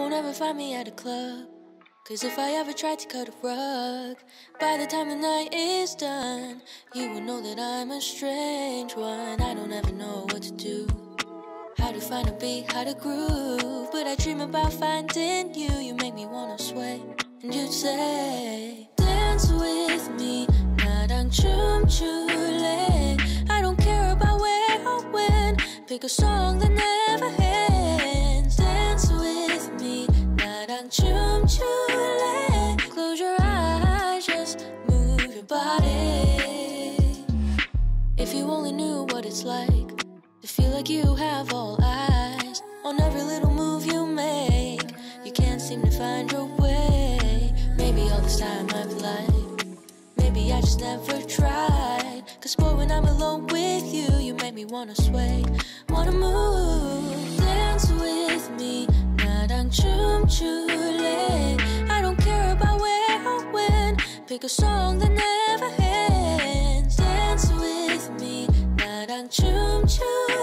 won't ever find me at a club, 'cause if I ever tried to cut a rug, by the time the night is done, you will know that I'm a strange one. I don't ever know what to do, how to find a beat, how to groove, but I dream about finding you. You make me wanna sway, and you'd say, dance with me, narang chum chule. I don't care about where or when, pick a song that never ends. Dance with me, narang chum chule. Close your eyes, just move your body. If you only knew what it's like to feel like you have all eyes on every little move you make, you can't seem to find your way. Maybe all this time I've lied, maybe I just never tried, 'cause boy, when I'm alone with you, you make me wanna sway, wanna move. Dance with me, narang chum chule. I don't care about where or when, pick a song that never ends. Dance with me, narang chum chule.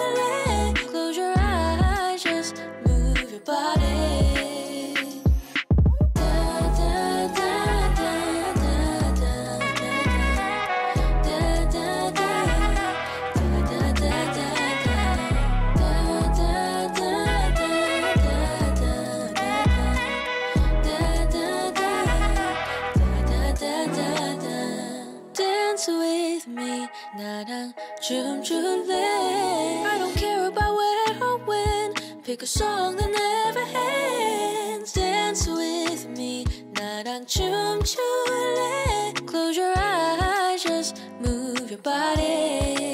With me, narang chum chule. I don't care about where or when, pick a song that never ends. Dance with me, narang chum chule. Close your eyes, just move your body.